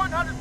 100